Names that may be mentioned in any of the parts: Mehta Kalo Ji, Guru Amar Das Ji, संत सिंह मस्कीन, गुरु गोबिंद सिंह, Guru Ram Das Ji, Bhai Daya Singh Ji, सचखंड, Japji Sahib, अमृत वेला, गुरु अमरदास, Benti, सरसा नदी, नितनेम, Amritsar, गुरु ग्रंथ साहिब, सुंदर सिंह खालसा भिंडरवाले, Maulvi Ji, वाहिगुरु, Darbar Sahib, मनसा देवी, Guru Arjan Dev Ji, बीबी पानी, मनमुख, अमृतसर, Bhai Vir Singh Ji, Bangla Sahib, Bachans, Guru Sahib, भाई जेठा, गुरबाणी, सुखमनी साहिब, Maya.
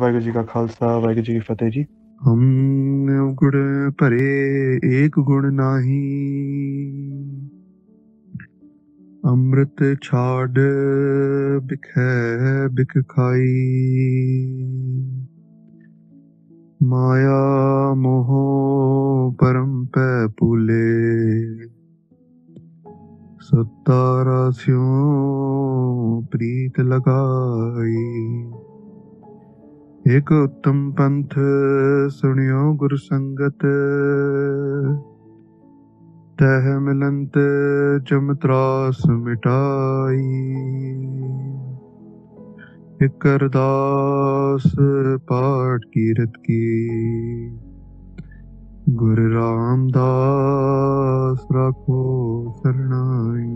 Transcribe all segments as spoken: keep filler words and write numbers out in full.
वाहिगुरु जी का खालसा वाहिगुरु जी की फतेह जी। हम गुण भरे एक गुण नाही, अमृत छाड़ बिखै बिख खाई। माया मोह परम पै पुले, सतारा स्यों प्रीत लगाई। एक उत्तम पंथ सुनियो गुरु संगत, तह मिलंत जम त्रास मिटाई। एक अरदास पाठ कीरत की, गुरु रामदास राखो सरनाई।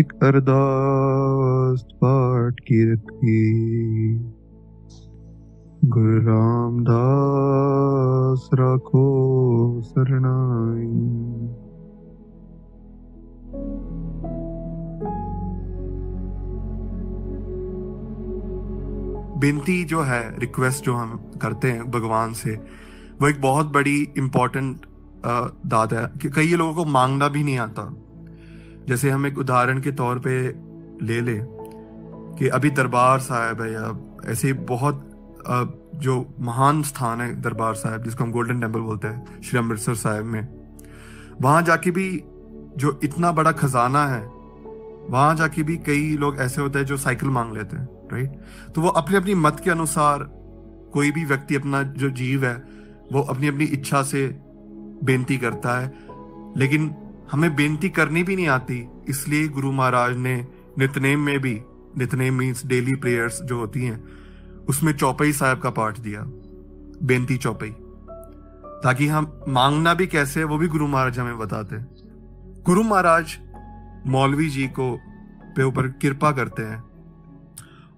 एक अरदास पाठ कीरत की, गुरु रामदास राखो सरनाई। बिनती जो है, रिक्वेस्ट जो हम करते हैं भगवान से, वो एक बहुत बड़ी इम्पोर्टेंट दाद है कि कई लोगों को मांगना भी नहीं आता। जैसे हम एक उदाहरण के तौर पे ले लें कि अभी दरबार साहिब है या ऐसे बहुत जो महान स्थान है दरबार साहिब, जिसको हम गोल्डन टेम्पल बोलते हैं श्री अमृतसर साहिब में, वहाँ जाके भी जो इतना बड़ा खजाना है, वहाँ जाके भी कई लोग ऐसे होते हैं जो साइकिल मांग लेते हैं, राइट। तो वो अपनी अपनी मत के अनुसार कोई भी व्यक्ति, अपना जो जीव है, वो अपनी अपनी इच्छा से बेनती करता है। लेकिन हमें बेनती करनी भी नहीं आती, इसलिए गुरु महाराज ने नितनेम में भी, नितनेम मीन्स डेली प्रेयर्स जो होती हैं, उसमें चौपाई साहब का पाठ दिया, बेनती चौपाई, ताकि हम मांगना भी कैसे, वो भी गुरु महाराज हमें बताते। गुरु महाराज मौलवी जी को पे ऊपर कृपा करते हैं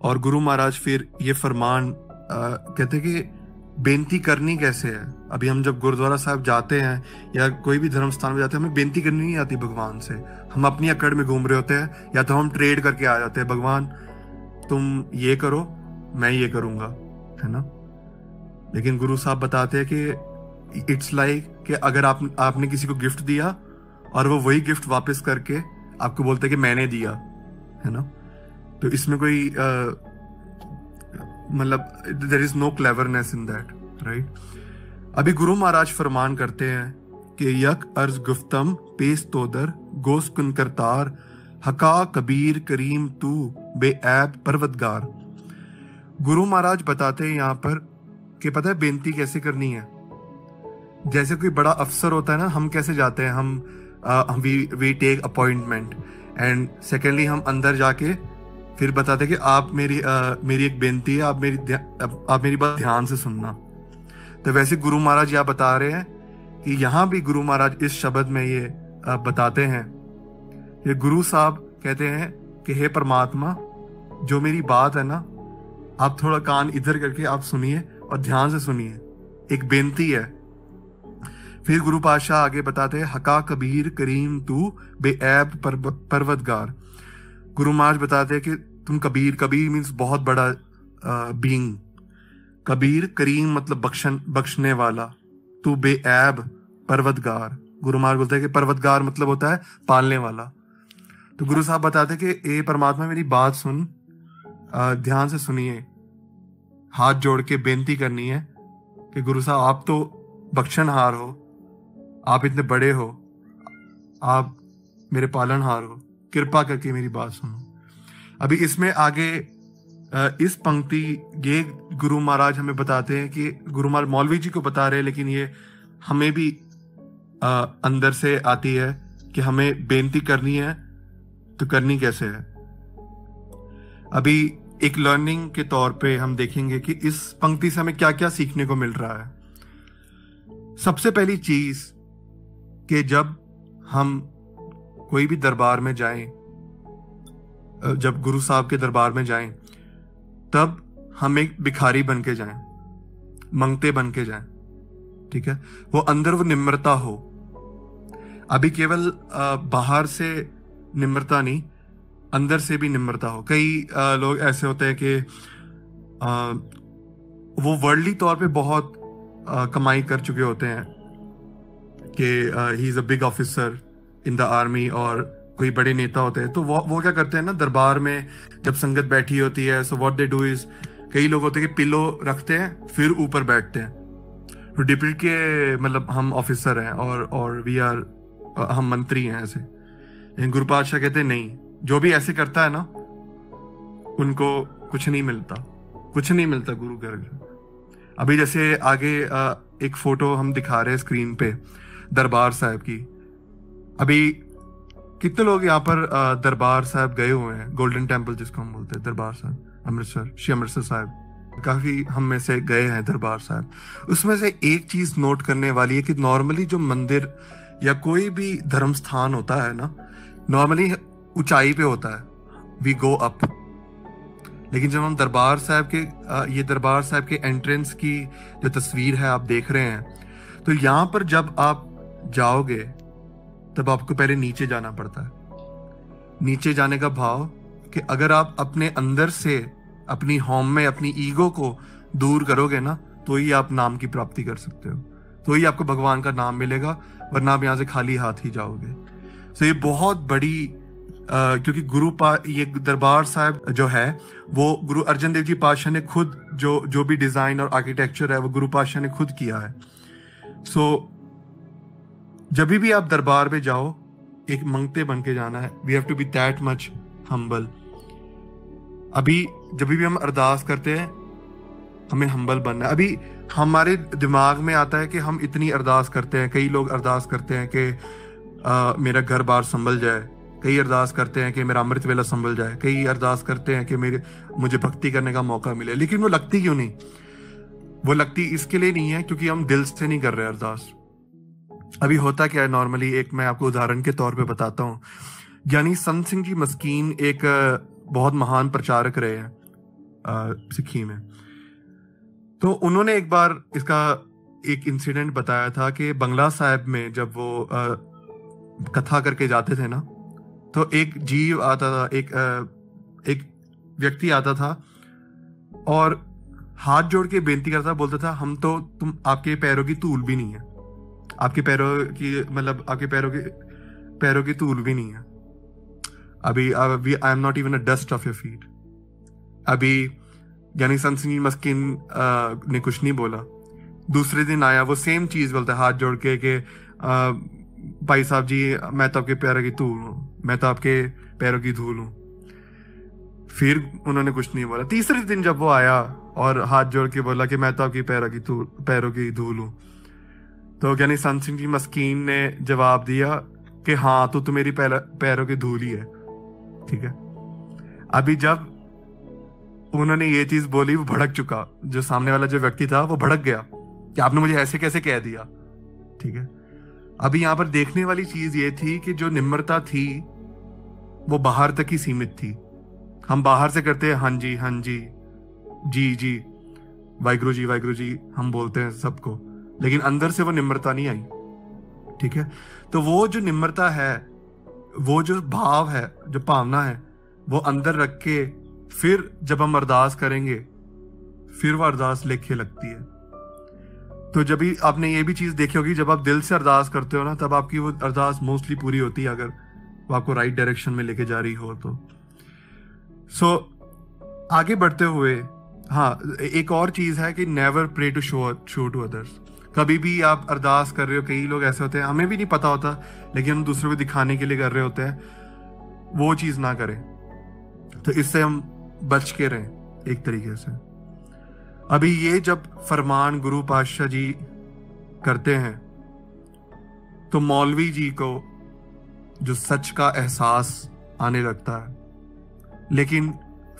और गुरु महाराज फिर ये फरमान कहते कि बेनती करनी कैसे है। अभी हम जब गुरुद्वारा साहब जाते हैं या कोई भी धर्म स्थान में जाते हैं, हमें बेनती करनी नहीं आती भगवान से। हम अपनी अकड़ में घूम रहे होते हैं, या तो हम ट्रेड करके आ जाते हैं, भगवान तुम ये करो मैं ये करूँगा, है ना। लेकिन गुरु साहब बताते हैं कि इट्स लाइक कि अगर आप आपने किसी को गिफ्ट दिया और वो वही गिफ्ट वापस करके आपको बोलते कि मैंने दिया, है ना। तो इसमें कोई आ, मतलब there is no cleverness in that, right. अभी गुरु महाराज फरमान करते हैं कि यक अर्ज गुफ्तम पेश तोदर गोस कुन करतार, हका कबीर करीम तू बेऐब परवदगार। गुरु महाराज बताते हैं यहाँ पर कि पता है बेनती कैसे करनी है। जैसे कोई बड़ा अफसर होता है ना, हम कैसे जाते हैं, हम we take appointment and secondly हम अंदर जाके फिर बताते कि आप मेरी आ, मेरी एक बेनती है, आप मेरी आप मेरी बात ध्यान से सुनना। तो वैसे गुरु महाराज यहाँ बता रहे हैं कि यहाँ भी गुरु महाराज इस शब्द में ये आ, बताते हैं। ये गुरु साहब कहते हैं कि हे परमात्मा, जो मेरी बात है ना, आप थोड़ा कान इधर करके आप सुनिए और ध्यान से सुनिए, एक बेनती है। फिर गुरु पातशाह आगे बताते हैं, हका कबीर करीम तू बेऐब परवदगार। गुरु महाराज बताते हैं कि तुम कबीर, कबीर मीन्स बहुत बड़ा बीइंग, कबीर करीम मतलब बख्शन बख्शने वाला, तू बेऐब परवदगार। गुरु महाराज बोलते हैं कि परवदगार मतलब होता है पालने वाला। तो गुरु साहब बताते हैं कि ए परमात्मा, मेरी बात सुन, आ, ध्यान से सुनिए, हाथ जोड़ के बेनती करनी है कि गुरु साहब आप तो बख्शनहार हो, आप इतने बड़े हो, आप मेरे पालनहार हो, कृपा करके मेरी बात सुनो। अभी इसमें आगे इस पंक्ति ये गुरु महाराज हमें बताते हैं कि गुरु महाराज मौलवी जी को बता रहे हैं, लेकिन ये हमें भी अंदर से आती है कि हमें बेनती करनी है तो करनी कैसे है। अभी एक लर्निंग के तौर पे हम देखेंगे कि इस पंक्ति से हमें क्या क्या सीखने को मिल रहा है। सबसे पहली चीज कि जब हम कोई भी दरबार में जाएं, जब गुरु साहब के दरबार में जाएं, तब हम एक भिखारी बन के जाएं, मंगते बन के जाएं, ठीक है। वो अंदर वो निम्रता हो। अभी केवल बाहर से निम्रता नहीं, अंदर से भी निम्रता हो। कई लोग ऐसे होते हैं कि आ, वो वर्ल्डली तौर पे बहुत आ, कमाई कर चुके होते हैं कि he is a big officer in the army और कोई बड़े नेता होते हैं, तो वो वो क्या करते हैं ना, दरबार में जब संगत बैठी होती है, so what they do is, कई लोग होते हैं कि पिलो रखते हैं फिर ऊपर बैठते हैं, तो डिप्टी के मतलब हम ऑफिसर हैं और और वी आर हम मंत्री हैं ऐसे। लेकिन गुरु पातशाह कहते हैं नहीं, जो भी ऐसे करता है ना उनको कुछ नहीं मिलता, कुछ नहीं मिलता गुरु घर। अभी जैसे आगे आ, एक फोटो हम दिखा रहे हैं स्क्रीन पे दरबार साहब की। अभी कितने लोग यहाँ पर आ, दरबार साहब गए हुए हैं, गोल्डन टेम्पल जिसको हम बोलते हैं, दरबार साहब अमृतसर, श्री अमृतसर साहब, काफी हम में से गए हैं दरबार साहब। उसमें से एक चीज नोट करने वाली है कि नॉर्मली जो मंदिर या कोई भी धर्म स्थान होता है ना, नॉर्मली ऊंचाई पे होता है, वी गो अप। लेकिन जब हम दरबार साहब के, ये दरबार साहब के एंट्रेंस की जो तस्वीर है आप देख रहे हैं, तो यहाँ पर जब आप जाओगे तब आपको पहले नीचे जाना पड़ता है। नीचे जाने का भाव कि अगर आप अपने अंदर से, अपनी होम में अपनी ईगो को दूर करोगे ना, तो ही आप नाम की प्राप्ति कर सकते हो, तो ही आपको भगवान का नाम मिलेगा, वरना आप यहाँ से खाली हाथ ही जाओगे। सो ये बहुत बड़ी आ, क्योंकि गुरु पा ये दरबार साहब जो है वो गुरु अर्जन देव जी पातशाह ने खुद, जो जो भी डिज़ाइन और आर्किटेक्चर है वो गुरु पातशाह ने खुद किया है। सो जब भी आप दरबार पे जाओ एक मंगते बन के जाना है, we have to be that much humble. अभी जब भी हम अरदास करते हैं हमें हम्बल बनना है। अभी हमारे दिमाग में आता है कि हम इतनी अरदास करते हैं, कई लोग अरदास करते हैं कि आ, मेरा घर बार संभल जाए, कई अरदास करते हैं कि मेरा अमृत वेला संभल जाए, कई अरदास करते हैं कि मेरे मुझे भक्ति करने का मौका मिले। लेकिन वो लगती क्यों नहीं? वो लगती इसके लिए नहीं है क्योंकि हम दिल से नहीं कर रहे अरदास। अभी होता क्या है नॉर्मली, एक मैं आपको उदाहरण के तौर पे बताता हूँ। यानी संत सिंह जी मस्कीन एक बहुत महान प्रचारक रहे हैं सिक्खी में, तो उन्होंने एक बार इसका एक इंसिडेंट बताया था कि बंगला साहिब में जब वो आ, कथा करके जाते थे ना, तो एक जीव आता था, एक आ, एक व्यक्ति आता था और हाथ जोड़ के बेनती करता, बोलता था हम तो तुम आपके पैरों की तूल भी नहीं है, आपके पैरों की मतलब आपके पैरों की पैरों की तूल भी नहीं है। अभी अभी I am not even a dust of your feet. अभी यानी संत सिंह मस्किन ने कुछ नहीं बोला। दूसरे दिन आया, वो सेम चीज़ बोलता है हाथ जोड़ के कि भाई साहब जी मैं तो आपके पैरों की धूल हूँ, मैं तो आपके पैरों की धूल हूँ। फिर उन्होंने कुछ नहीं बोला। तीसरे दिन जब वो आया और हाथ जोड़ के बोला कि मैं तो आपके पैरों की धूल पैरों की धूल हूँ, तो यानी संत सिंह मस्किन ने जवाब दिया कि हाँ तो तू मेरी पैरों की धूल ही है, ठीक है। अभी जब उन्होंने ये चीज बोली वो भड़क चुका, जो सामने वाला जो व्यक्ति था वो भड़क गया कि आपने मुझे ऐसे कैसे कह दिया, ठीक है। अभी यहाँ पर देखने वाली चीज ये थी कि जो निम्रता थी वो बाहर तक ही सीमित थी। हम बाहर से करते हैं हाँ जी हाँ जी जी जी वाहिगुरु जी वाहिगुरु जी हम बोलते हैं सबको, लेकिन अंदर से वो निम्रता नहीं आई, ठीक है। तो वो जो निम्रता है, वो जो भाव है, जो भावना है, वो अंदर रख के फिर जब हम अरदास करेंगे फिर वो अरदास लेखे लगती है। तो जब भी आपने ये भी चीज़ देखी होगी, जब आप दिल से अरदास करते हो ना तब आपकी वो अरदास मोस्टली पूरी होती है, अगर वो आपको राइट डायरेक्शन में लेके जा रही हो तो। सो आगे बढ़ते हुए हाँ, एक और चीज़ है कि never pray to show show to others. कभी भी आप अरदास कर रहे हो, कई लोग ऐसे होते हैं हमें भी नहीं पता होता लेकिन हम दूसरों को दिखाने के लिए कर रहे होते हैं, वो चीज़ ना करें। तो इससे हम बच के रहें एक तरीके से। अभी ये जब फरमान गुरु पातशाह जी करते हैं तो मौलवी जी को जो सच का एहसास आने लगता है, लेकिन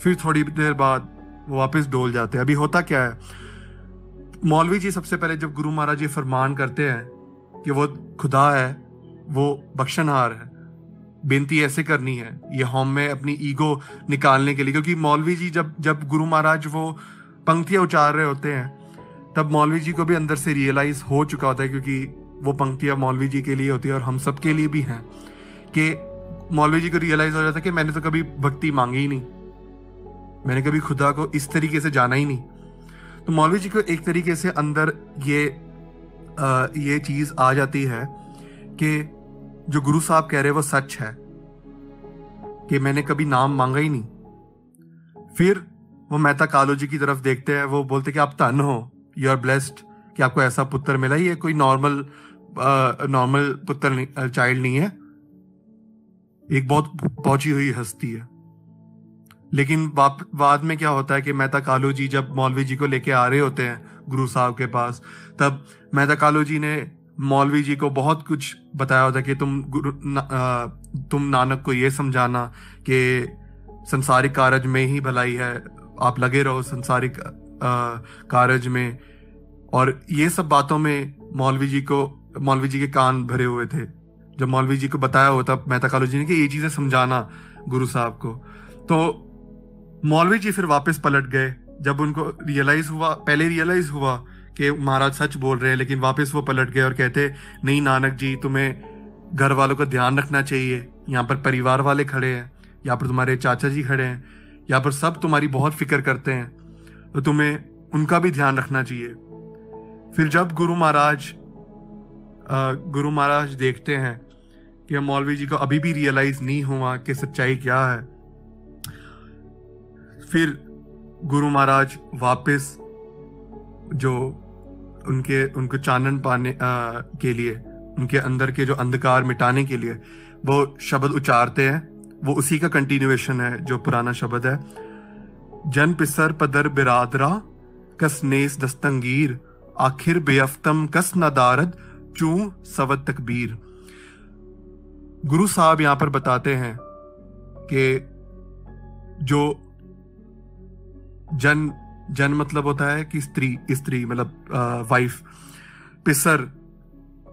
फिर थोड़ी देर बाद वो वापस डोल जाते हैं। अभी होता क्या है, मौलवी जी सबसे पहले जब गुरु महाराज जी फरमान करते हैं कि वो खुदा है, वो बख्शनहार है, बेनती ऐसे करनी है, ये होम में अपनी ईगो निकालने के लिए, क्योंकि मौलवी जी जब जब गुरु महाराज वो पंक्तियाँ उचार रहे होते हैं तब मौलवी जी को भी अंदर से रियलाइज़ हो चुका होता है, क्योंकि वो पंक्तियाँ मौलवी जी के लिए होती है और हम सब के लिए भी हैं, कि मौलवी जी को रियलाइज़ हो जाता है कि मैंने तो कभी भक्ति मांगी ही नहीं, मैंने कभी खुदा को इस तरीके से जाना ही नहीं। तो मौलवी जी को एक तरीके से अंदर ये आ, ये चीज़ आ जाती है कि जो गुरु साहब कह रहे वो सच है, कि मैंने कभी नाम मांगा ही नहीं। फिर वो मेहता कालो जी की तरफ देखते हैं, वो बोलते कि आप धन हो, यू आर ब्लेस्ड कि आपको ऐसा पुत्र मिला, ये कोई नॉर्मल नॉर्मल पुत्र चाइल्ड नहीं है, एक बहुत पहुंची हुई हस्ती है। लेकिन बाद में क्या होता है कि मेहता कालो जी जब मौलवी जी को लेके आ रहे होते हैं गुरु साहब के पास, तब मेहता कालो जी ने मौलवी जी को बहुत कुछ बताया होता है कि तुम गुरु ना, आ, तुम नानक को ये समझाना कि संसारिक कार्य में ही भलाई है, आप लगे रहो संसारिक कार्य में। और ये सब बातों में मौलवी जी को मौलवी जी के कान भरे हुए थे। जब मौलवी जी को बताया होता मेहता कालो जी ने कि ये चीज़ें समझाना गुरु साहब को, तो मौलवी जी फिर वापस पलट गए। जब उनको रियलाइज़ हुआ, पहले रियलाइज़ हुआ कि महाराज सच बोल रहे हैं, लेकिन वापस वो पलट गए और कहते नहीं नानक जी, तुम्हें घर वालों का ध्यान रखना चाहिए, यहाँ पर परिवार वाले खड़े हैं, यहाँ पर तुम्हारे चाचा जी खड़े हैं, यहाँ पर सब तुम्हारी बहुत फिक्र करते हैं, तो तुम्हें उनका भी ध्यान रखना चाहिए। फिर जब गुरु महाराज गुरु महाराज देखते हैं कि मौलवी जी को अभी भी रियलाइज़ नहीं हुआ कि सच्चाई क्या है, फिर गुरु महाराज वापस जो उनके उनको चानन पाने आ, के लिए, उनके अंदर के जो अंधकार मिटाने के लिए वो शब्द उच्चारते हैं, वो उसी का कंटिन्यूएशन है जो पुराना शब्द है, जन पिसर पदर बिरादरा कस नेस दस्तंगीर आखिर बेअफ्तम कस नदारद चू सवत तकबीर। गुरु साहब यहाँ पर बताते हैं कि जो जन जन मतलब होता है कि स्त्री स्त्री मतलब वाइफ, पिसर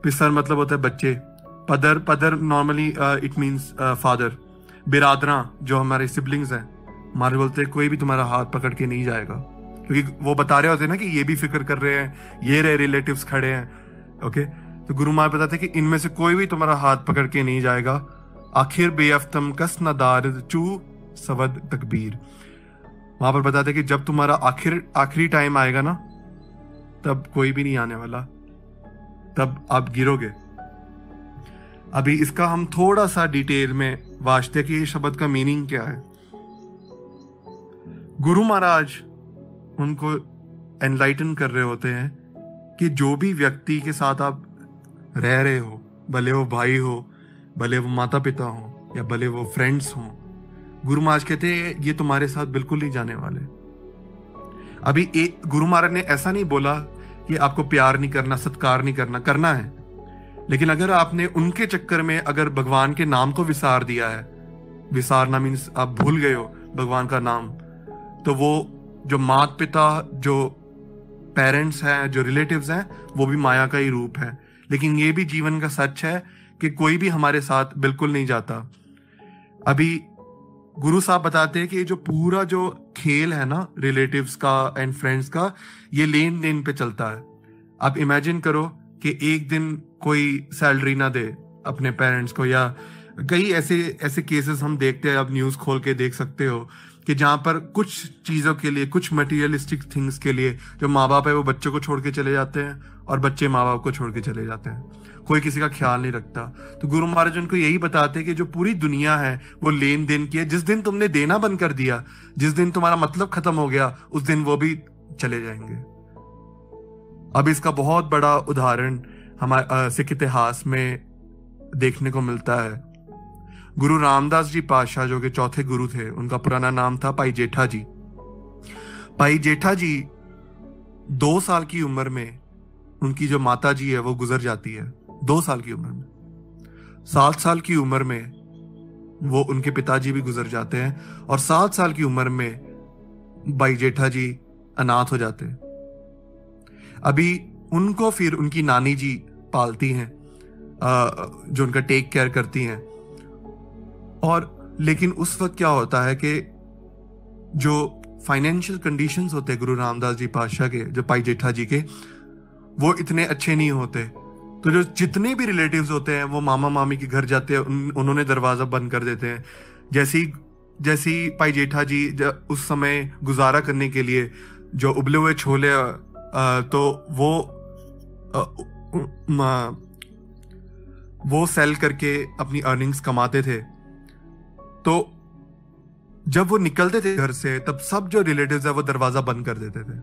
पिसर मतलब होता है बच्चे, पदर पदर नॉर्मली इट मींस फादर, बिरादरा जो हमारे सिबलिंग्स हैं, हमारे बोलते हैं कोई भी तुम्हारा हाथ पकड़ के नहीं जाएगा, क्योंकि वो बता रहे होते हैं ना कि ये भी फिक्र कर रहे हैं, ये रहे रिलेटिव्स खड़े हैं। ओके, तो गुरु महाराज बताते हैं कि इनमें से कोई भी तुम्हारा हाथ पकड़ के नहीं जाएगा। आखिर बेअफ्तम कस नदारद चू सवद तकबीर। वहाँ पर बताते हैं कि जब तुम्हारा आखिर आखिरी टाइम आएगा ना, तब कोई भी नहीं आने वाला, तब आप गिरोगे। अभी इसका हम थोड़ा सा डिटेल में वास्ते कि ये शब्द का मीनिंग क्या है। गुरु महाराज उनको एनलाइटन कर रहे होते हैं कि जो भी व्यक्ति के साथ आप रह रहे हो, भले वो भाई हो, भले वो माता पिता हो, या भले वो फ्रेंड्स हों, गुरु महाराज कहते हैं ये तुम्हारे साथ बिल्कुल नहीं जाने वाले। अभी एक गुरु महाराज ने ऐसा नहीं बोला कि आपको प्यार नहीं करना, सत्कार नहीं करना, करना है, लेकिन अगर आपने उनके चक्कर में अगर भगवान के नाम को विसार दिया है, विसारना मीन्स आप भूल गए हो भगवान का नाम, तो वो जो माता पिता, जो पेरेंट्स हैं, जो रिलेटिव्स हैं, वो भी माया का ही रूप है। लेकिन ये भी जीवन का सच है कि कोई भी हमारे साथ बिल्कुल नहीं जाता। अभी गुरु साहब बताते हैं कि ये जो पूरा जो खेल है ना रिलेटिव्स का एंड फ्रेंड्स का, ये लेन देन पे चलता है। आप इमेजिन करो कि एक दिन कोई सैलरी ना दे अपने पेरेंट्स को, या कई ऐसे ऐसे केसेस हम देखते हैं, आप न्यूज़ खोल के देख सकते हो कि जहाँ पर कुछ चीज़ों के लिए, कुछ मटेरियलिस्टिक थिंग्स के लिए जो माँ बाप है वो बच्चों को छोड़ के चले जाते हैं, और बच्चे माँ बाप को छोड़ के चले जाते हैं, कोई किसी का ख्याल नहीं रखता। तो गुरु महाराज उनको यही बताते हैं कि जो पूरी दुनिया है वो लेन देन की है। जिस दिन तुमने देना बंद कर दिया, जिस दिन तुम्हारा मतलब खत्म हो गया, उस दिन वो भी चले जाएंगे। अब इसका बहुत बड़ा उदाहरण हमारे सिख इतिहास में देखने को मिलता है। गुरु रामदास जी पातशाह जो के चौथे गुरु थे, उनका पुराना नाम था भाई जेठा जी। भाई जेठा जी दो साल की उम्र में उनकी जो माता जी है वो गुजर जाती है, दो साल की उम्र में। सात साल की उम्र में वो उनके पिताजी भी गुजर जाते हैं, और सात साल की उम्र में भाई जेठा जी अनाथ हो जाते हैं। अभी उनको फिर उनकी नानी जी पालती हैं, जो उनका टेक केयर करती हैं। और लेकिन उस वक्त क्या होता है कि जो फाइनेंशियल कंडीशंस होते हैं गुरु रामदास जी पातशाह के, जो भाई जेठा जी के, वो इतने अच्छे नहीं होते। तो जो जितने भी रिलेटिव्स होते हैं वो मामा मामी के घर जाते हैं, उन, उन्होंने दरवाज़ा बंद कर देते हैं। जैसे ही जैसे ही भाई जेठा जी उस समय गुजारा करने के लिए जो उबले हुए छोले तो वो वो सेल करके अपनी अर्निंग्स कमाते थे। तो जब वो निकलते थे घर से तब सब जो रिलेटिव्स है वो दरवाज़ा बंद कर देते थे।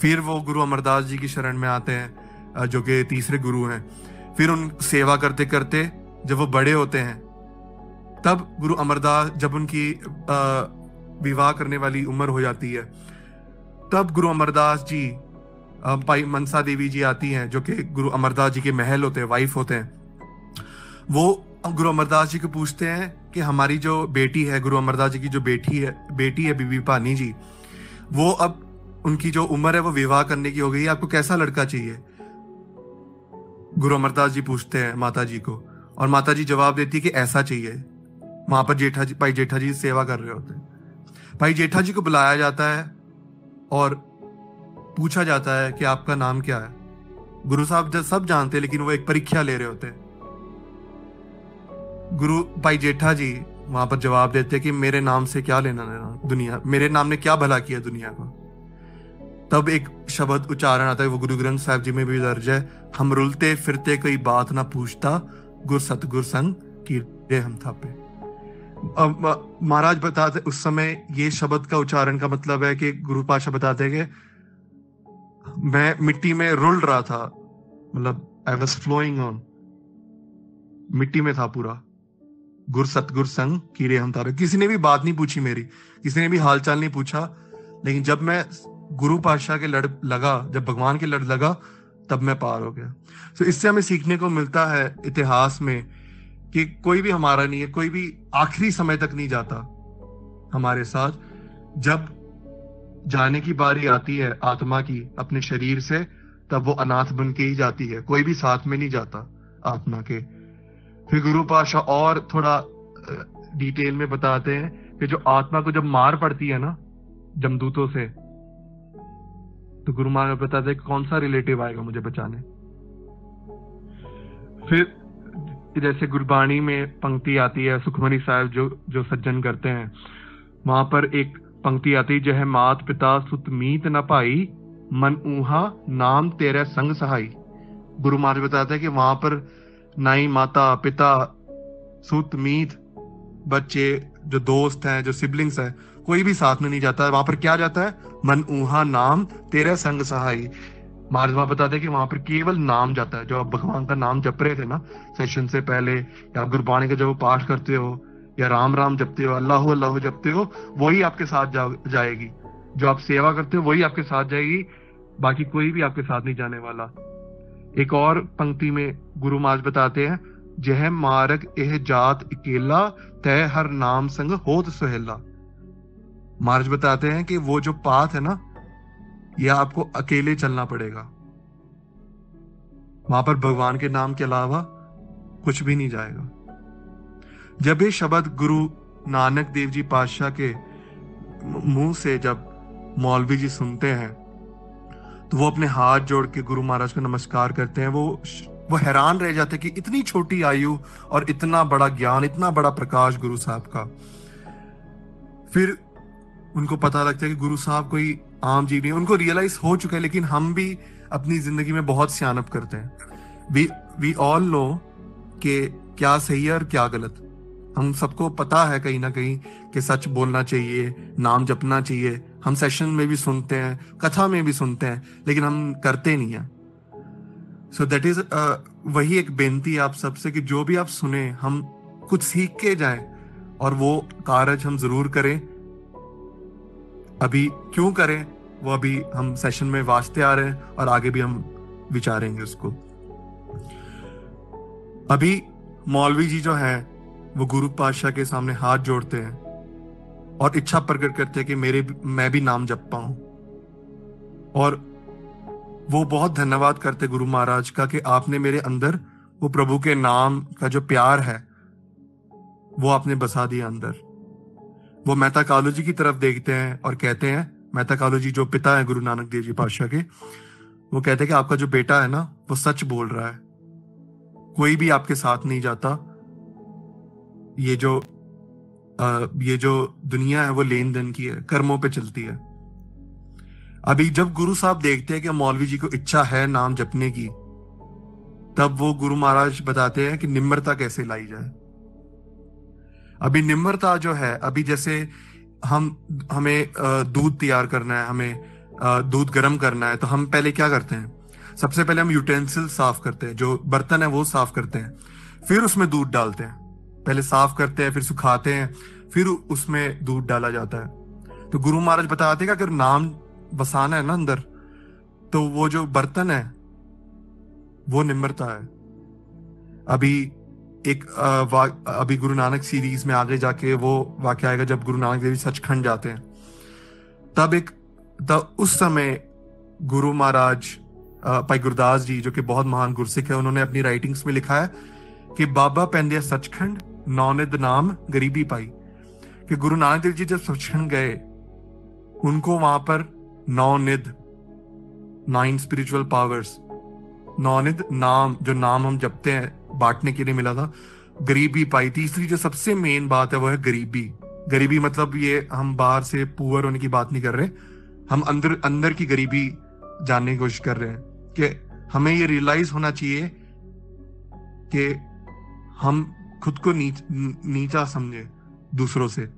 फिर वो गुरु अमरदास जी की शरण में आते हैं जो कि तीसरे गुरु हैं। फिर उन सेवा करते करते जब वो बड़े होते हैं तब गुरु अमरदास जब उनकी विवाह करने वाली उम्र हो जाती है तब गुरु अमरदास जी भाई मनसा देवी जी आती हैं जो कि गुरु अमरदास जी के महल होते हैं, वाइफ होते हैं। वो गुरु अमरदास जी को पूछते हैं कि हमारी जो बेटी है, गुरु अमरदास जी की जो बेटी है बेटी है बीबी पानी जी, वो अब उनकी जो उम्र है वो विवाह करने की हो गई है, आपको कैसा लड़का चाहिए? गुरु अमरदास जी पूछते हैं माता जी को और माता जी जवाब देती है कि ऐसा चाहिए। वहाँ पर जेठा जी भाई जेठा जी सेवा कर रहे होते हैं। भाई जेठा जी को बुलाया जाता है और पूछा जाता है कि आपका नाम क्या है। गुरु साहब जब सब जानते हैं लेकिन वो एक परीक्षा ले रहे होते हैं। गुरु भाई जेठा जी वहाँ पर जवाब देते हैं कि मेरे नाम से क्या लेना देना दुनिया, मेरे नाम ने क्या भला किया दुनिया को। तब एक शब्द उच्चारण आता है, वो गुरु ग्रंथ साहिब जी में भी दर्ज है, हम रुलते फिरते कोई बात ना पूछता, गुर सतगुर संग कीर्ते हम थापे। महाराज बताते उस समय ये शब्द का उच्चारण का मतलब है कि गुरु पाशा बताते कि मैं मिट्टी में रुल रहा था, मतलब आई वॉज फ्लोइंग ऑन, मिट्टी में था पूरा, गुर सतगुर संग कीरे हम थापे। किसी ने भी बात नहीं पूछी मेरी, किसी ने भी हालचाल नहीं पूछा, लेकिन जब मैं गुरु पाशाह के लड़ लगा, जब भगवान के लड़ लगा, तब मैं पार हो गया। तो इससे हमें सीखने को मिलता है इतिहास में कि कोई भी हमारा नहीं है, कोई भी आखिरी समय तक नहीं जाता हमारे साथ। जब जाने की बारी आती है आत्मा की अपने शरीर से, तब वो अनाथ बन के ही जाती है, कोई भी साथ में नहीं जाता आत्मा के। फिर गुरु पाशा और थोड़ा डिटेल में बताते हैं कि जो आत्मा को जब मार पड़ती है ना जमदूतों से, तो गुरु महाराज बताते हैं कौन सा रिलेटिव आएगा मुझे बचाने। फिर जैसे गुरबाणी में पंक्ति आती है, सुखमनी साहिब जो जो सज्जन करते हैं, वहां पर एक पंक्ति आती है, जह मात पिता सुत मीत न पाई, मन ऊहा नाम तेरे संग सहाई। गुरु महाराज बताते हैं कि वहां पर ना ही माता पिता सुत मीत, बच्चे जो दोस्त हैं जो सिबलिंग्स हैं, कोई भी साथ में नहीं जाता है। वहां पर क्या जाता है? मन ऊहा नाम तेरा संग सहाई। महाराज वहां बताते कि वहां पर केवल नाम जाता है। जो आप भगवान का नाम जप रहे थे ना सेशन से पहले, या गुरबाणी का जब पाठ करते हो या राम राम जपते हो, अल्लाह अल्लाह जपते हो, वही आपके साथ जा, जाएगी। जो आप सेवा करते हो वही आपके साथ जाएगी, बाकी कोई भी आपके साथ नहीं जाने वाला। एक और पंक्ति में गुरु महाराज बताते हैं, जह मारग एह जात अकेला, तय हर नाम संग होत सुहेला। महाराज बताते हैं कि वो जो पाथ है ना, यह आपको अकेले चलना पड़ेगा। वहां पर भगवान के नाम के अलावा कुछ भी नहीं जाएगा। जब ये शब्द गुरु नानक देव जी पातशाह के मुंह से जब मौलवी जी सुनते हैं, तो वो अपने हाथ जोड़ के गुरु महाराज को नमस्कार करते हैं। वो वो हैरान रह जाते कि इतनी छोटी आयु और इतना बड़ा ज्ञान, इतना बड़ा प्रकाश गुरु साहब का। फिर उनको पता लगता है कि गुरु साहब कोई आम जीव नहीं, उनको रियलाइज हो चुका है। लेकिन हम भी अपनी जिंदगी में बहुत सियानप करते हैं। वी वी ऑल नो कि क्या सही है और क्या गलत। हम सबको पता है कहीं ना कहीं कि सच बोलना चाहिए, नाम जपना चाहिए। हम सेशन में भी सुनते हैं, कथा में भी सुनते हैं, लेकिन हम करते नहीं हैं। सो दैट इज वही एक बेनती आप सबसे कि जो भी आप सुने, हम कुछ सीख के जाएं और वो कार्य हम जरूर करें। अभी क्यों करें वो अभी हम सेशन में वास्ते आ रहे हैं और आगे भी हम विचारेंगे उसको। अभी मौलवी जी जो हैं वो गुरु पातशाह के सामने हाथ जोड़ते हैं और इच्छा प्रकट करते हैं कि मेरे मैं भी नाम जप पाऊं, और वो बहुत धन्यवाद करते गुरु महाराज का कि आपने मेरे अंदर वो प्रभु के नाम का जो प्यार है वो आपने बसा दिया अंदर। वो मेहता कालो जी की तरफ देखते हैं और कहते हैं, मेहता कालो जी जो पिता है गुरु नानक देव जी पातशाह के, वो कहते हैं कि आपका जो बेटा है ना वो सच बोल रहा है, कोई भी आपके साथ नहीं जाता। ये जो ये जो दुनिया है वो लेन देन की है, कर्मों पे चलती है। अभी जब गुरु साहब देखते हैं कि मौलवी जी को इच्छा है नाम जपने की, तब वो गुरु महाराज बताते हैं कि निम्रता कैसे लाई जाए। अभी निम्रता जो है, अभी जैसे हम हमें दूध तैयार करना है, हमें दूध गर्म करना है, तो हम पहले क्या करते हैं, सबसे पहले हम यूटेंसिल साफ करते हैं, जो बर्तन है वो साफ करते हैं, फिर उसमें दूध डालते हैं, पहले साफ करते हैं, फिर सुखाते हैं, फिर उसमें दूध डाला जाता है। तो गुरु महाराज बताते हैं कि अगर नाम बसाना है ना अंदर, तो वो जो बर्तन है वो निम्रता है। अभी एक अभी गुरु नानक सीरीज में आगे जाके वो वाक्य आएगा जब गुरु नानक देव जी सचखंड जाते हैं, तब एक तब उस समय गुरु महाराज भाई गुरदास जी, जो कि बहुत महान गुरसिक है, उन्होंने अपनी राइटिंग्स में लिखा है कि बाबा पैंदे सचखंड नौनिद नाम गरीबी पाई, कि गुरु नानक देव जी जब सचखंड गए उनको वहां पर नौनिद, नाइन स्पिरिचुअल पावर्स, नौनिद नाम, जो नाम हम जपते हैं, बांटने के लिए मिला था, गरीबी पाई। तीसरी जो सबसे मेन बात है वो है गरीबी। गरीबी मतलब ये हम बाहर से पुअर होने की बात नहीं कर रहे, हम अंदर अंदर की गरीबी जानने की कोशिश कर रहे हैं, कि हमें ये रियलाइज होना चाहिए कि हम खुद को नीच, नीचा समझे, दूसरों से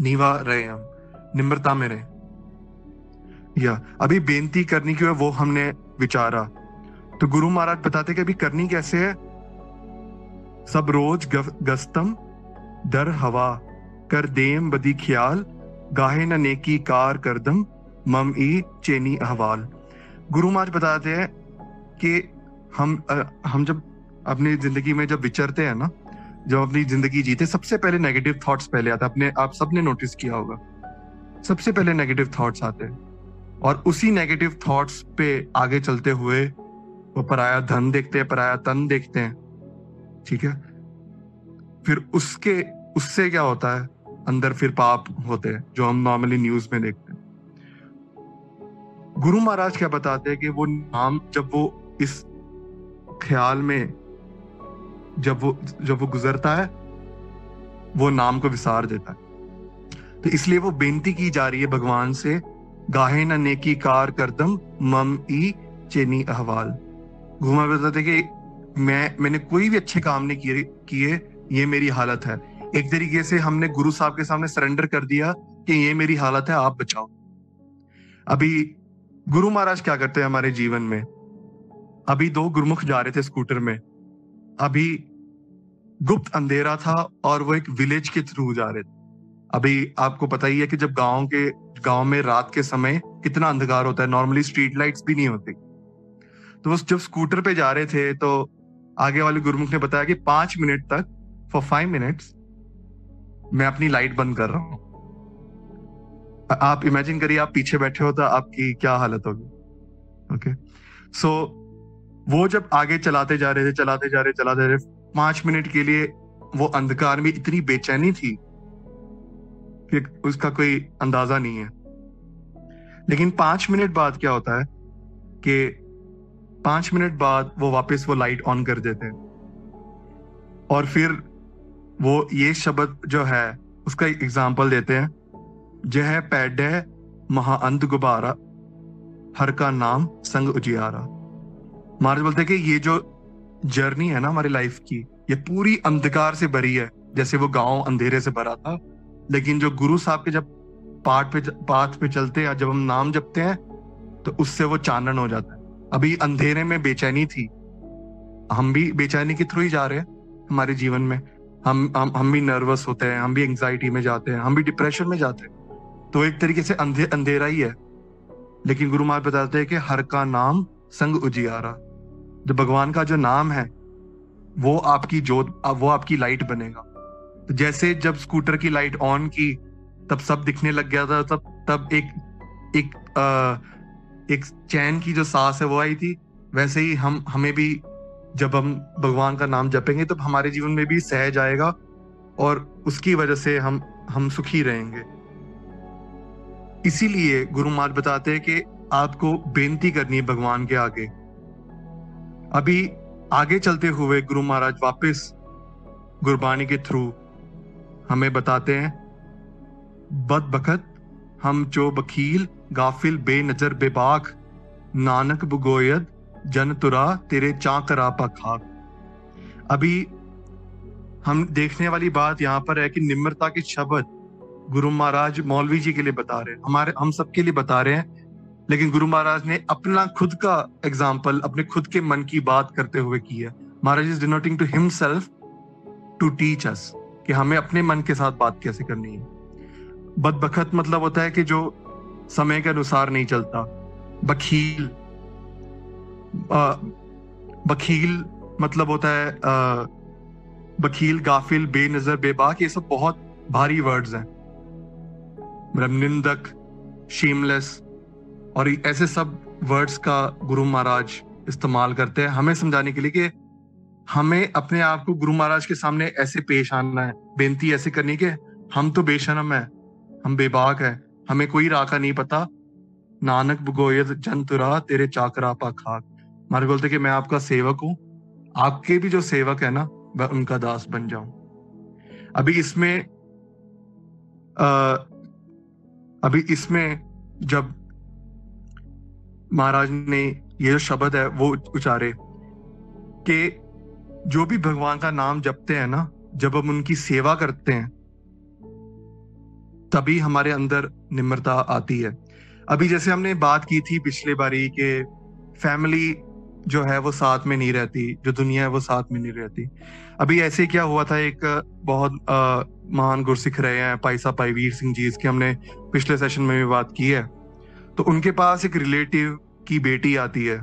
नीवा रहे, हम निम्रता में रहे। या अभी बेनती करनी क्यों है वो हमने विचारा, तो गुरु महाराज बताते कि अभी करनी कैसे है। सब रोज गस्तम दर हवा कर देम बदी ख्याल गाहे न नेकी कार कर दम मम ई चेनी अहवाल। गुरु महाराज बताते हैं कि हम हम जब अपनी जिंदगी में जब विचरते हैं ना, जब अपनी जिंदगी जीते, सबसे पहले नेगेटिव थॉट्स पहले आते हैं। अपने आप सबने नोटिस किया होगा, सबसे पहले नेगेटिव थॉट्स आते हैं, और उसी नेगेटिव थॉट्स पे आगे चलते हुए वो पराया धन देखते हैं, पराया तन देखते हैं, ठीक है। फिर उसके उससे क्या होता है, अंदर फिर पाप होते हैं, जो हम नॉर्मली न्यूज में देखते हैं। गुरु महाराज क्या बताते हैं कि वो नाम जब वो इस ख्याल में जब वो जब वो गुजरता है, वो नाम को विसार देता है। तो इसलिए वो बेनती की जा रही है भगवान से, गाहे न नेकी कार करदम मम ई चेनी अहवाल। गुरु महाराज बताते कि मैं मैंने कोई भी अच्छे काम नहीं किए, ये मेरी हालत है। एक तरीके से हमने गुरु साहब के सामने सरेंडर कर दिया कि ये मेरी हालत है, आप बचाओ। अभी गुरु महाराज क्या करते हैं हमारे जीवन में, अभी दो गुरुमुख जा रहे थे स्कूटर में, अभी गुप्त अंधेरा था और वो एक विलेज के थ्रू जा रहे थे। अभी आपको पता ही है कि जब गांव के गांव में रात के समय कितना अंधकार होता है, नॉर्मली स्ट्रीट लाइट्स भी नहीं होती। तो वो जब स्कूटर पे जा रहे थे तो आगे वाले गुरुमुख ने बताया कि पांच मिनट तक फॉर फाइव मिनट्स मैं अपनी लाइट बंद कर रहा हूँ। आप इमेजिन करिए, आप पीछे बैठे हो तो आपकी क्या हालत होगी। ओके, सो वो जब आगे चलाते जा रहे थे, चलाते जा रहे चलाते जा रहे पांच मिनट के लिए वो अंधकार में इतनी बेचैनी थी कि उसका कोई अंदाजा नहीं है। लेकिन पांच मिनट बाद क्या होता है कि पांच मिनट बाद वो वापस वो लाइट ऑन कर देते हैं, और फिर वो ये शब्द जो है उसका एग्जाम्पल देते हैं, जह पैड महाअंध गुबारा हर का नाम संग उजियारा। महाराज बोलते हैं कि ये जो जर्नी है ना हमारी लाइफ की, ये पूरी अंधकार से भरी है। जैसे वो गांव अंधेरे से भरा था, लेकिन जो गुरु साहब के जब पाठ पे पाठ पे चलते हैं, जब हम नाम जपते हैं, तो उससे वो चानन हो जाता है। अभी अंधेरे में बेचैनी थी, हम भी बेचैनी के थ्रू ही जा रहे हैं हमारे जीवन में। हम हम हम भी नर्वस होते हैं, हम भी एंग्जाइटी में जाते हैं, हम भी डिप्रेशन में जाते हैं। तो एक तरीके से अंधे अंधेरा ही है, लेकिन गुरु महाराज बताते हैं कि हर का नाम संग उजियारा। जो भगवान का जो नाम है वो आपकी जोत, वो आपकी लाइट बनेगा। तो जैसे जब स्कूटर की लाइट ऑन की तब सब दिखने लग गया था, तब तब एक एक आ, एक चैन की जो सांस है वो आई थी। वैसे ही हम हमें भी जब हम भगवान का नाम जपेंगे तब हमारे जीवन में भी सहज आएगा, और उसकी वजह से हम हम सुखी रहेंगे। इसीलिए गुरु महाराज बताते हैं कि आपको बेनती करनी है भगवान के आगे। अभी आगे चलते हुए गुरु महाराज वापस गुरबाणी के थ्रू हमें बताते हैं, बदबखत हम चो बकील गाफिल बेनजर बेबाक, नानक बगोयद जन तुरा तेरे चाकरा पखाक। अभी हम देखने वाली बात यहाँ पर है कि निम्रता के शब्द गुरु महाराज मौलवी जी के लिए बता रहे हैं, हमारे हम सबके लिए बता रहे हैं, लेकिन गुरु महाराज ने अपना खुद का एग्जाम्पल, अपने खुद के मन की बात करते हुए की है। महाराज is denoting to himself to teach us कि हमें अपने मन के साथ बात कैसे करनी है। बदबखत मतलब होता है कि जो समय के अनुसार नहीं चलता। बखील आ, बखील मतलब होता है आ, बखील गाफिल बेनजर बेबाक, ये सब बहुत भारी वर्ड्स हैं। निंदक, शेमलेस और ऐसे सब वर्ड्स का गुरु महाराज इस्तेमाल करते हैं हमें समझाने के लिए कि हमें अपने आप को गुरु महाराज के सामने ऐसे पेश आना है, बेनती ऐसे करनी कि हम तो बेशरम है, हम बेबाक है, हमें कोई राका नहीं पता। नानक बगोयद जन तुरा तेरे चाकरा पा खाक। महाराज बोलते कि मैं आपका सेवक हूँ, आपके भी जो सेवक है ना मैं उनका दास बन जाऊं। अभी इसमें आ, अभी इसमें जब महाराज ने ये जो शब्द है वो उचारे कि जो भी भगवान का नाम जपते हैं ना, जब हम उनकी सेवा करते हैं तभी हमारे अंदर निम्रता आती है। अभी जैसे हमने बात की थी पिछले बारी के फैमिली जो है वो साथ में नहीं रहती, जो दुनिया है वो साथ में नहीं रहती। अभी ऐसे क्या हुआ था, एक बहुत आ, महान गुरसिख रहे हैं भाई साहब भाई वीर सिंह जी, इसकी हमने पिछले सेशन में भी बात की है। तो उनके पास एक रिलेटिव की बेटी आती है,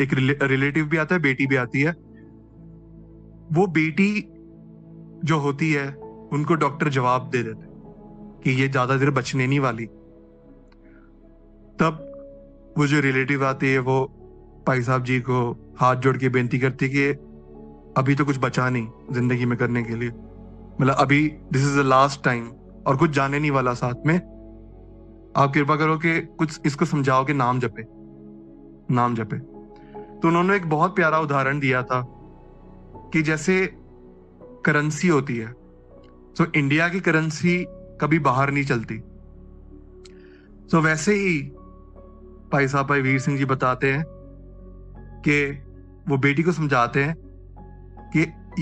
एक रिले, रिलेटिव भी आता है, बेटी भी आती है। वो बेटी जो होती है उनको डॉक्टर जवाब दे देते कि ये ज्यादा देर बचने नहीं वाली। तब वो जो रिलेटिव आती है वो भाई साहब जी को हाथ जोड़ के बेनती करती कि अभी तो कुछ बचा नहीं जिंदगी में करने के लिए, मतलब अभी this is the last time और कुछ जाने नहीं वाला साथ में, आप कृपा करो कि कुछ इसको समझाओ कि नाम जपे नाम जपे। तो उन्होंने एक बहुत प्यारा उदाहरण दिया था कि जैसे करेंसी होती है, तो इंडिया की करेंसी कभी बाहर नहीं चलती। तो वैसे ही भाई साहब भाई वीर सिंह जी बताते हैं कि वो बेटी को समझाते हैं कि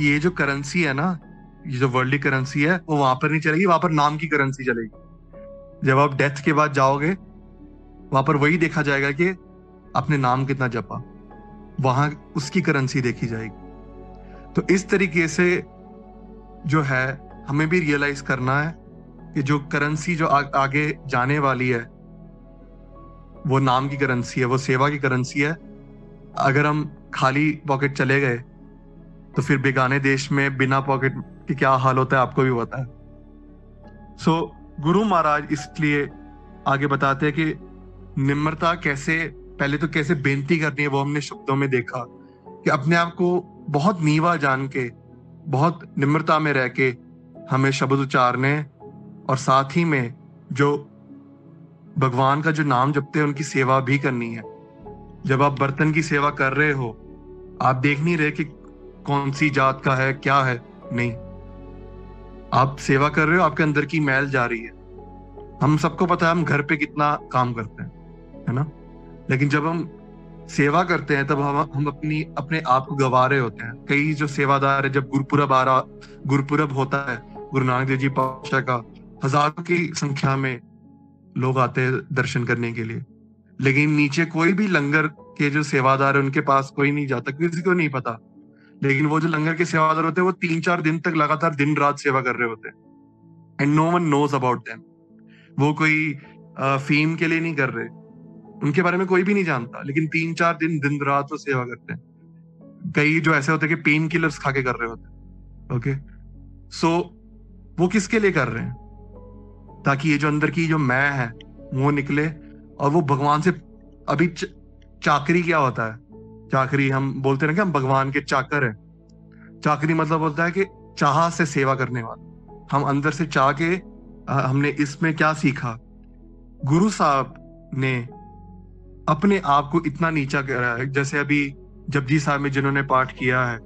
ये जो करेंसी है ना, ये जो वर्ल्ड करेंसी है वो वहां पर नहीं चलेगी, वहां पर नाम की करेंसी चलेगी। जब आप डेथ के बाद जाओगे वहां पर वही देखा जाएगा कि आपने नाम कितना जपा, वहां उसकी करेंसी देखी जाएगी। तो इस तरीके से जो है हमें भी रियलाइज करना है कि जो करेंसी जो आ, आगे जाने वाली है वो नाम की करेंसी है, वो सेवा की करेंसी है। अगर हम खाली पॉकेट चले गए तो फिर बेगाने देश में बिना पॉकेट के क्या हाल होता है आपको भी पता है। सो so, गुरु महाराज इसलिए आगे बताते हैं कि निम्रता कैसे, पहले तो कैसे बेनती करनी है वो हमने शब्दों में देखा कि अपने आप को बहुत नीवा जान के, बहुत निम्रता में रह के हमें शब्द उच्चारने और साथ ही में जो भगवान का जो नाम जपते हैं उनकी सेवा भी करनी है। जब आप बर्तन की सेवा कर रहे हो आप देख नहीं रहे कि कौन सी जात का है क्या है, नहीं, आप सेवा कर रहे हो, आपके अंदर की मैल जा रही है। हम सबको पता है हम घर पे कितना काम करते हैं, है ना, लेकिन जब हम सेवा करते हैं तब हम हम अपनी अपने आप को गंवा रहे होते हैं। कई जो सेवादार है, जब गुरपुरब आ रहा गुरपुरब होता है गुरु नानक देव जी पातशाह का, हजारों की संख्या में लोग आते हैं दर्शन करने के लिए, लेकिन नीचे कोई भी लंगर के जो सेवादार है उनके पास कोई नहीं जाता, किसी को नहीं पता। लेकिन वो जो लंगर के सेवादार होते हैं वो तीन चार दिन तक लगातार दिन रात सेवा कर रहे होते हैं and no one knows about them. वो कोई फेम के लिए नहीं कर रहे, उनके बारे में कोई भी नहीं जानता, लेकिन तीन चार दिन दिन रात वो सेवा करते हैं। कई जो ऐसे होते हैं कि पेन किलर्स खा के कर रहे होते हैं। ओके, सो वो किसके लिए कर रहे हैं? ताकि ये जो अंदर की जो मैं है वो निकले और वो भगवान से। अभी च, चाकरी क्या होता है? चाकरी हम बोलते ना कि हम भगवान के चाकर हैं। चाकरी मतलब होता है कि चाह से सेवा करने वाला। हम अंदर से चाह के आ, हमने इसमें क्या सीखा? गुरु साहब ने अपने आप को इतना नीचा कराया है। जैसे अभी जपजी साहब में जिन्होंने पाठ किया है,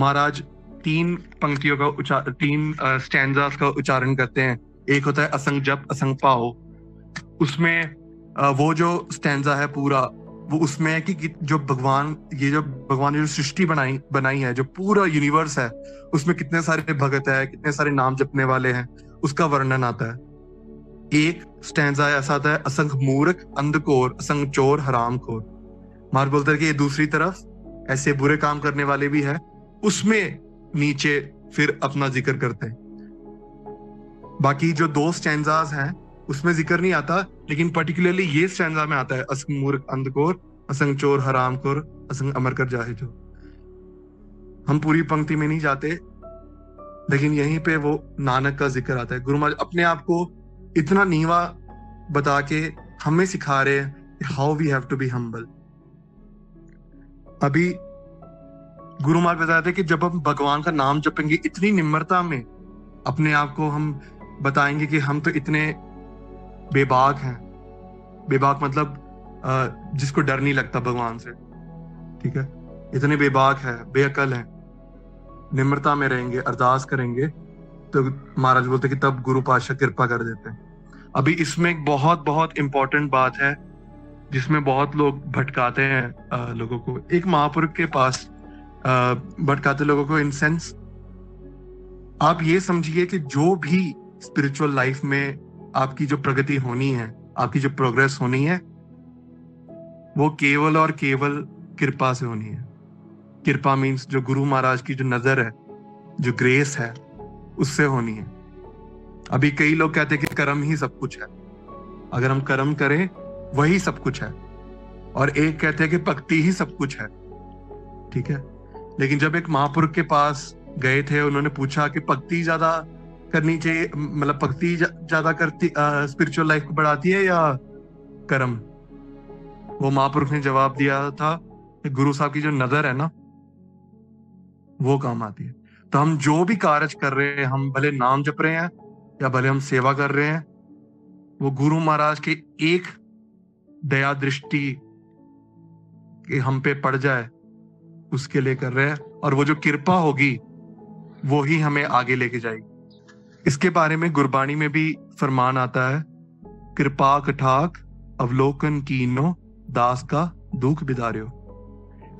महाराज तीन पंक्तियों का उच्चार तीन स्टैंजास का उच्चारण करते हैं। एक होता है असंग जप असंग पाओ, उसमें वो जो स्टैंजा है पूरा वो उसमें है कि जो भगवान ये जो भगवान ने जो सृष्टि बनाई बनाई है, जो पूरा यूनिवर्स है, उसमें कितने सारे भगत है, कितने सारे नाम जपने वाले हैं, उसका वर्णन आता है। एक स्टैंजा ऐसा आता है असंग मूर्ख अंधकोर असंग चोर हरामखोर। मार बोलता है कि ये दूसरी तरफ ऐसे बुरे काम करने वाले भी है, उसमें नीचे फिर अपना जिक्र करते हैं। बाकी जो दो स्टैंजाज हैं उसमें जिक्र नहीं आता, लेकिन पर्टिकुलरली ये स्टैंजा में आता है असंग मूर्ख अंधकोर असंग चोर हरामखोर असंग अमर कर जाहे जो। हम पूरी पंक्ति में नहीं जाते, लेकिन यहीं पे वो नानक का जिक्र आता है। गुरु महाराज अपने आप को इतना नीवा बता के हमें सिखा रहे हैं how we have to be humble. अभी गुरु महाराज बताते हैं कि जब हम भगवान का नाम जपेंगे इतनी निम्रता में, अपने आप को हम बताएंगे कि हम तो इतने बेबाक हैं। बेबाक मतलब जिसको डर नहीं लगता भगवान से, ठीक है, इतने बेबाक है, बेअकल है। निम्रता में रहेंगे, अरदास करेंगे, तो महाराज बोलते कि तब गुरु पातशाह कृपा कर देते हैं। अभी इसमें एक बहुत बहुत इम्पोर्टेंट बात है जिसमें बहुत लोग भटकाते हैं लोगों को। एक महापुरुष के पास भटकाते लोगों को इन सेंस आप ये समझिए कि जो भी स्पिरिचुअल लाइफ में आपकी जो प्रगति होनी है, आपकी जो प्रोग्रेस होनी है, वो केवल और केवल कृपा से होनी है। कृपा मीन्स जो गुरु महाराज की जो नजर है, जो ग्रेस है, उससे होनी है। अभी कई लोग कहते हैं कि कर्म ही सब कुछ है, अगर हम कर्म करें वही सब कुछ है, और एक कहते हैं कि भक्ति ही सब कुछ है, ठीक है। लेकिन जब एक महापुरुष के पास गए थे, उन्होंने पूछा कि भक्ति ज्यादा करनी चाहिए, मतलब भक्ति ज्यादा करती स्पिरिचुअल लाइफ को बढ़ाती है या कर्म? वो महापुरुष ने जवाब दिया था कि गुरु साहब की जो नजर है ना, वो काम आती है। तो हम जो भी कार्य कर रहे हैं, हम भले नाम जप रहे हैं या भले हम सेवा कर रहे हैं, वो गुरु महाराज के एक दया दृष्टि के हम पे पड़ जाए उसके लिए कर रहे हैं, और वो जो कृपा होगी वो ही हमें आगे लेके जाएगी। इसके बारे में गुरबाणी में भी फरमान आता है, कृपा कठाक अवलोकन कीनो दास का दुख बिदार्यो।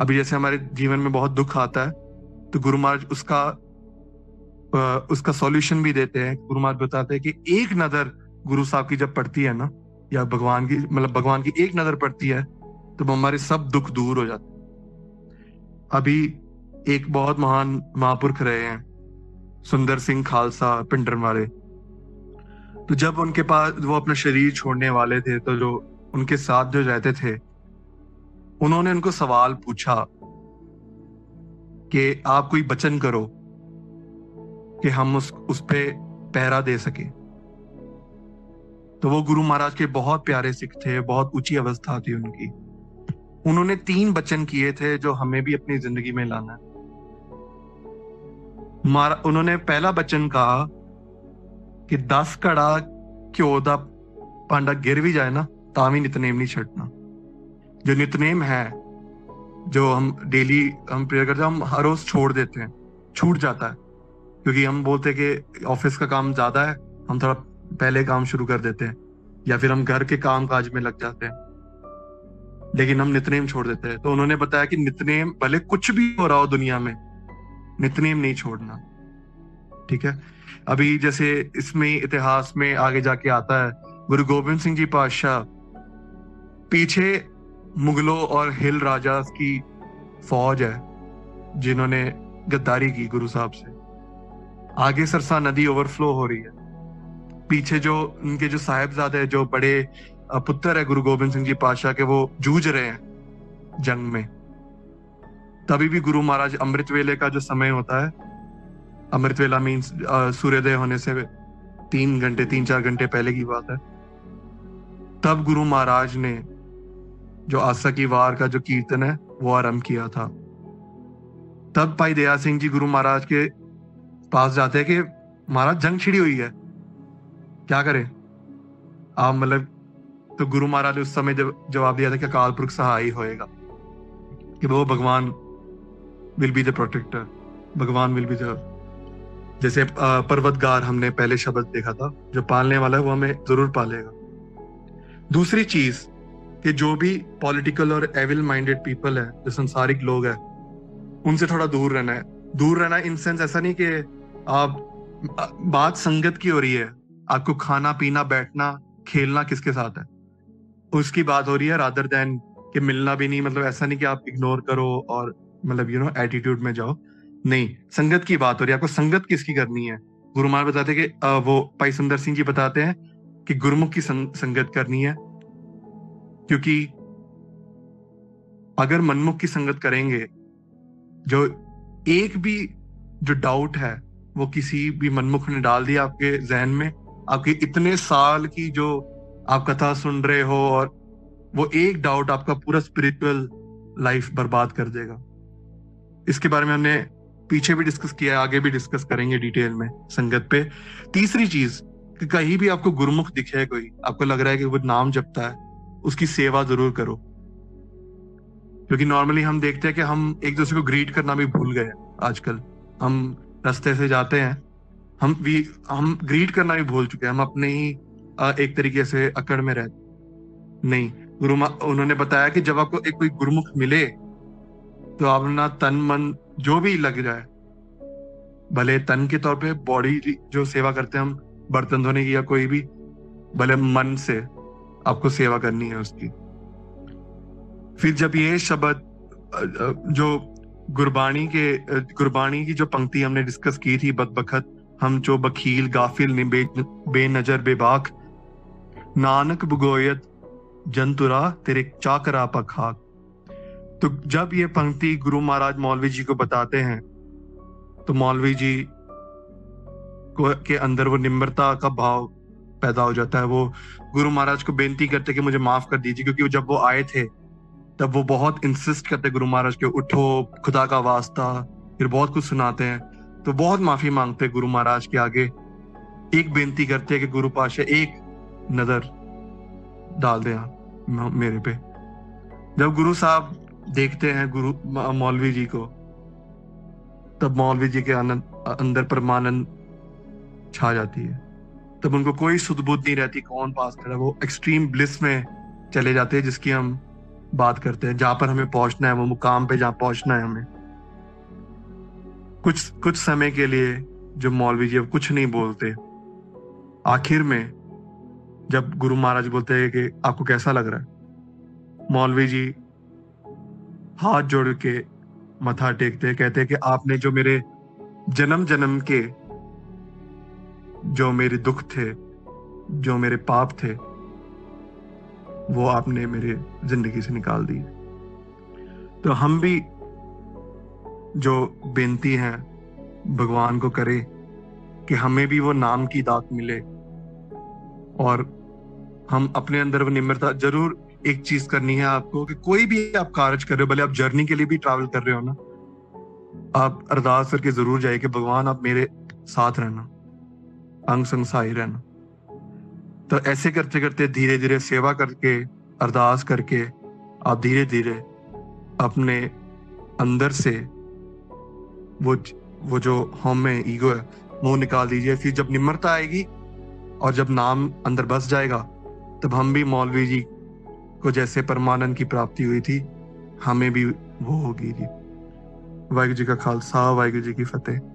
अभी जैसे हमारे जीवन में बहुत दुख आता है, तो गुरु महाराज उसका उसका सॉल्यूशन भी देते हैं। गुरु महाराज बताते हैं कि एक नजर गुरु साहब की जब पड़ती है ना, या भगवान की, मतलब भगवान की एक नजर पड़ती है, तो हमारे सब दुख दूर हो जाते हैं। अभी एक बहुत महान महापुरुष रहे हैं, सुंदर सिंह खालसा भिंडरवाले। तो जब उनके पास वो अपना शरीर छोड़ने वाले थे, तो जो उनके साथ जो जाते थे, उन्होंने उनको सवाल पूछा कि आप कोई वचन करो कि हम उस उस पे पहरा दे सके। तो वो गुरु महाराज के बहुत प्यारे सिख थे, बहुत ऊंची अवस्था थी उनकी। उन्होंने तीन वचन किए थे जो हमें भी अपनी जिंदगी में लाना है। मारा उन्होंने पहला वचन कहा कि दस कड़ा घ्यो दा भांडा गिर भी जाए ना, तां भी नितनेम नहीं छड्डना। जो नितनेम है, जो हम डेली हम प्रेयर करते हैं, हम हर रोज छोड़ देते हैं, छूट जाता है, क्योंकि हम बोलते हैं कि ऑफिस का काम ज्यादा है, हम थोड़ा पहले काम शुरू कर देते हैं, या फिर हम घर के काम काज में लग जाते हैं, लेकिन हम नितनेम छोड़ देते हैं। तो उन्होंने बताया कि नितनेम, भले कुछ भी हो रहा हो दुनिया में, नितनेम नहीं छोड़ना, ठीक है। अभी जैसे इसमें इतिहास में आगे जाके आता है, गुरु गोबिंद सिंह जी पातशाह पीछे मुगलों और हिल राजास की फौज है जिन्होंने गद्दारी की गुरु साहब से। आगे सरसा नदी ओवरफ्लो हो रही है, पीछे जो उनके जो साहिबजादे, जो बड़े पुत्र है गुरु गोबिंद सिंह जी पातशाह के, वो जूझ रहे हैं जंग में। तभी भी गुरु महाराज अमृत वेले का जो समय होता है, अमृत वेला मीन्स सूर्योदय होने से तीन घंटे तीन चार घंटे पहले की बात है, तब गुरु महाराज ने जो आशा की वार का जो कीर्तन है वो आरंभ किया था। तब भाई दया सिंह जी गुरु महाराज के पास जाते हैं कि महाराज जंग छिड़ी हुई है, क्या करें आप, मतलब। तो गुरु महाराज ने उस समय जब जवाब दिया था कि अकाल पुरख सहाय होएगा, कि वो भगवान विल बी द प्रोटेक्टर। भगवान विल बी द, जैसे पर्वतगार हमने पहले शब्द देखा था, जो पालने वाला है वो हमें जरूर पालेगा। दूसरी चीज कि जो भी पॉलिटिकल और एविल माइंडेड पीपल है, जो संसारिक लोग हैं, उनसे थोड़ा दूर रहना है। दूर रहना इन सेंस ऐसा नहीं कि आप, बात संगत की हो रही है, आपको खाना पीना बैठना खेलना किसके साथ है उसकी बात हो रही है, रादर देन कि मिलना भी नहीं, मतलब ऐसा नहीं कि आप इग्नोर करो और मतलब यू नो एटीट्यूड में जाओ, नहीं, संगत की बात हो रही है। आपको संगत किसकी करनी है? गुरु महाराज बताते हैं कि वो भाई सुंदर सिंह जी बताते हैं कि गुरुमुख की संग, संगत करनी है, क्योंकि अगर मनमुख की संगत करेंगे, जो एक भी जो डाउट है वो किसी भी मनमुख ने डाल दिया आपके जहन में, आपके इतने साल की जो आप कथा सुन रहे हो, और वो एक डाउट आपका पूरा स्पिरिचुअल लाइफ बर्बाद कर देगा। इसके बारे में हमने पीछे भी डिस्कस किया है, आगे भी डिस्कस करेंगे डिटेल में संगत पे। तीसरी चीज कि कहीं भी आपको गुरुमुख दिखे, कोई आपको लग रहा है कि वो नाम जपता है, उसकी सेवा जरूर करो, क्योंकि नॉर्मली हम देखते हैं कि हम एक दूसरे को ग्रीट करना भी भूल गए आजकल। हम रास्ते से जाते हैं, हम भी हम ग्रीट करना भी भूल चुके हैं, हम अपने ही एक तरीके से अकड़ में रहते। नहीं, गुरु उन्होंने बताया कि जब आपको एक कोई गुरुमुख मिले तो आप ना तन मन जो भी लग जाए, भले तन के तौर पे बॉडी जो सेवा करते हैं हम, बर्तन धोने की या कोई भी, भले मन से आपको सेवा करनी है उसकी। फिर जब ये शब्द जो गुरबाणी के गुरबाणी की जो पंक्ति हमने डिस्कस की थी, बदबखत हम जो बखील गाफिल बे, बेनजर बेबाक, नानक बुगोयत जंतुरा तेरे चाकरा पखाक। तो जब ये पंक्ति गुरु महाराज मौलवी जी को बताते हैं, तो मौलवी जी को के अंदर वो निम्रता का भाव पैदा हो जाता है। वो गुरु महाराज को बेनती करते कि मुझे माफ कर दीजिए, क्योंकि जब वो आए थे तब वो बहुत इंसिस्ट करते गुरु महाराज के, उठो खुदा का वास्ता, फिर बहुत कुछ सुनाते हैं, तो बहुत माफी मांगते गुरु महाराज के आगे, एक बेनती करते कि गुरु पाशा एक नजर डाल दे आप मेरे पे। जब गुरु साहब देखते हैं गुरु मौलवी जी को, तब मौलवी जी के आनंद अंदर परमानंद छा जाती है, तब उनको कोई सुध-बुध नहीं रहती कौन पास कर रहा है, वो एक्सट्रीम ब्लिस में चले जाते हैं, जिसकी हम बात करते हैं, जहां पर हमें पहुंचना है, वो मुकाम पे जहां पहुंचना है हमें। कुछ कुछ समय के लिए जो मौलवी जी अब कुछ नहीं बोलते, आखिर में जब गुरु महाराज बोलते हैं कि आपको कैसा लग रहा है, मौलवी जी हाथ जोड़ के मथा टेकते हैं, कहते हैं कि आपने जो मेरे जन्म जन्म के जो मेरे दुख थे, जो मेरे पाप थे, वो आपने मेरे जिंदगी से निकाल दिए। तो हम भी जो बेनती है भगवान को करें कि हमें भी वो नाम की दात मिले, और हम अपने अंदर वो निम्रता जरूर। एक चीज करनी है आपको कि कोई भी आप कार्य कर रहे हो, भले आप जर्नी के लिए भी ट्रैवल कर रहे हो ना, आप अरदास करके जरूर जाइए कि भगवान आप मेरे साथ रहना, अंग संग सहाय रहना। तो ऐसे करते करते धीरे धीरे सेवा करके, अरदास करके, आप धीरे धीरे अपने अंदर से वो वो जो हम में ईगो है वो निकाल दीजिए। फिर जब निम्रता आएगी और जब नाम अंदर बस जाएगा, तब हम भी मौलवी जी को जैसे परमानंद की प्राप्ति हुई थी, हमें भी वो होगी जी। वाहिगुरु जी का खालसा, वाहिगुरु जी की फतेह।